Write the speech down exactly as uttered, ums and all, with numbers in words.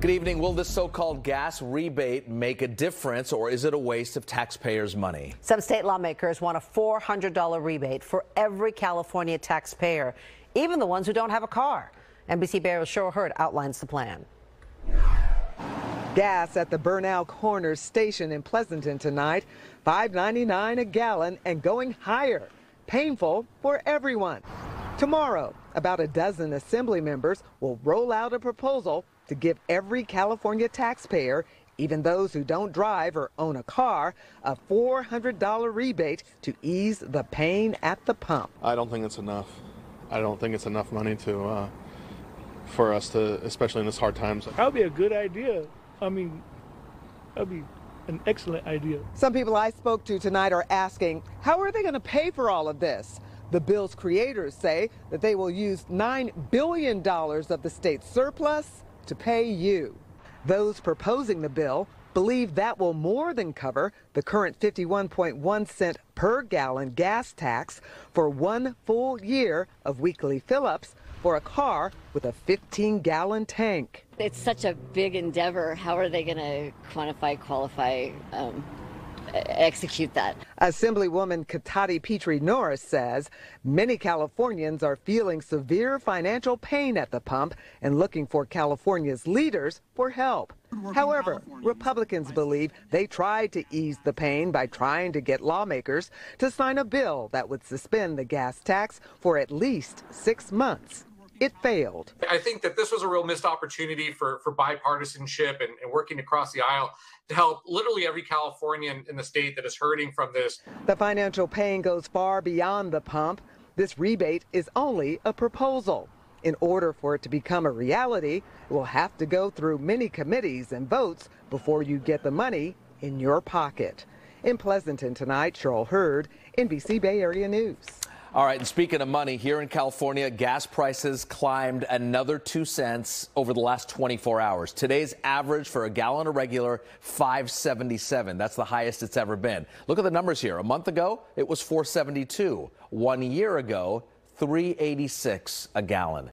Good evening. Will this so-called gas rebate make a difference, or is it a waste of taxpayers' money? Some state lawmakers want a four hundred dollar rebate for every California taxpayer, even the ones who don't have a car. N B C Bay Area's Cheryl Hurd outlines the plan. Gas at the Bernal Corners station in Pleasanton tonight, five ninety-nine a gallon and going higher. Painful for everyone. Tomorrow, about a dozen assembly members will roll out a proposal to give every California taxpayer, even those who don't drive or own a car, a four hundred dollar rebate to ease the pain at the pump. I don't think it's enough. I don't think it's enough money to, uh, for us to, especially in this hard times. That would be a good idea. I mean, that would be an excellent idea. Some people I spoke to tonight are asking, how are they going to pay for all of this? The bill's creators say that they will use nine billion dollars of the state surplus to pay you. Those proposing the bill believe that will more than cover the current fifty-one point one cent per gallon gas tax for one full year of weekly fill-ups for a car with a fifteen gallon tank. It's such a big endeavor. How are they going to quantify, qualify, um, execute that? Assemblywoman Cottie Petrie-Norris says many Californians are feeling severe financial pain at the pump and looking for California's leaders for help. However, Republicans believe they tried to ease the pain by trying to get lawmakers to sign a bill that would suspend the gas tax for at least six months. It failed. I think that this was a real missed opportunity for, for bipartisanship and, and working across the aisle to help literally every Californian in the state that is hurting from this. The financial pain goes far beyond the pump. This rebate is only a proposal. In order for it to become a reality, it will have to go through many committees and votes before you get the money in your pocket. In Pleasanton tonight, Cheryl Hurd, N B C Bay Area News. All right, and speaking of money, here in California, gas prices climbed another two cents over the last twenty-four hours. Today's average for a gallon of regular, five seventy-seven. That's the highest it's ever been. Look at the numbers here. A month ago, it was four seventy-two. One year ago, three eighty-six a gallon.